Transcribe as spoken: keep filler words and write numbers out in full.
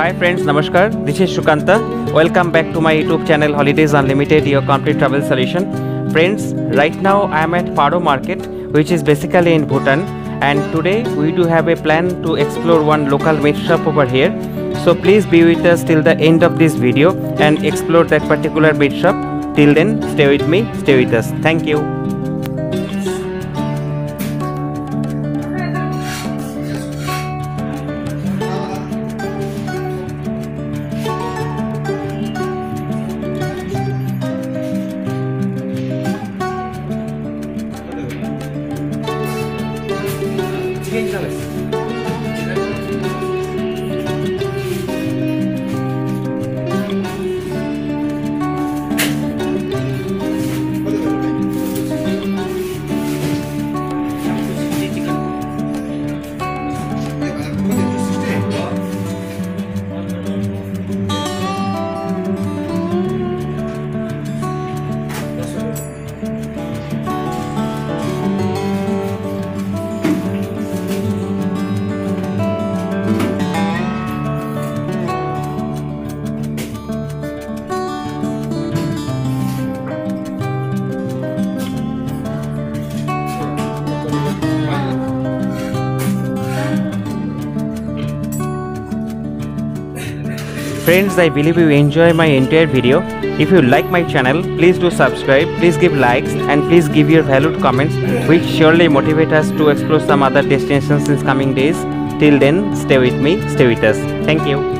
Hi friends, namaskar. This is Shukanta. Welcome back to my YouTube channel Holidays Unlimited, your complete travel solution. Friends, right now I am at Paro market, which is basically in Bhutan, and today we do have a plan to explore one local meat shop over here. So please be with us till the end of this video and explore that particular meat shop. Till then, stay with me, stay with us. Thank you. Friends, I believe you enjoy my entire video. If you like my channel, please do subscribe, please give likes and please give your valued comments, which surely motivate us to explore some other destinations in coming days. Till then, stay with me, stay with us. Thank you.